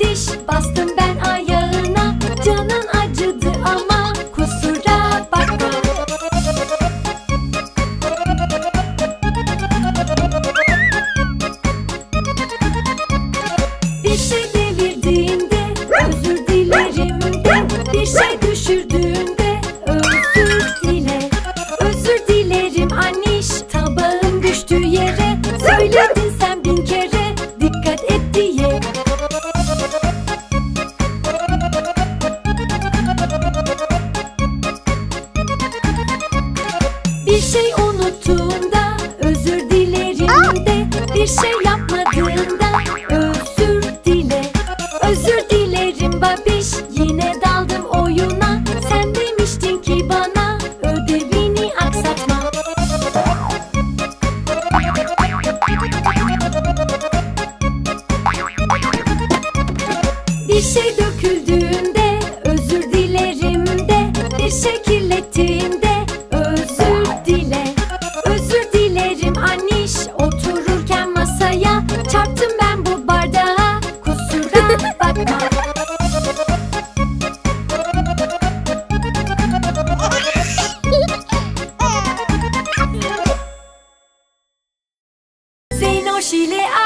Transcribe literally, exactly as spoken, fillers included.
diş bastım ben ayağına. Canın acıdı ama kusura bakma. Bir şey devirdiğinde özür dilerim de, bir şey düşürdüğünde özür dile. Özür dilerim anniş, tabağım düştü yere. Söyledin sen bin kere dikkat et diye. Bir şey unuttuğunda özür dilerim de, bir şey yapmadığında özür dile. Özür dilerim babiş, yine daldım oyuna. Sen demiştin ki bana ödevini aksatma. Bir şey döküldüğünde özür dilerim de, bir şey kirlettiğinde özür dile. Özür dilerim anniş, otururken masaya çarptım ben bu bardağa, kusura bakma. Zeynoş ile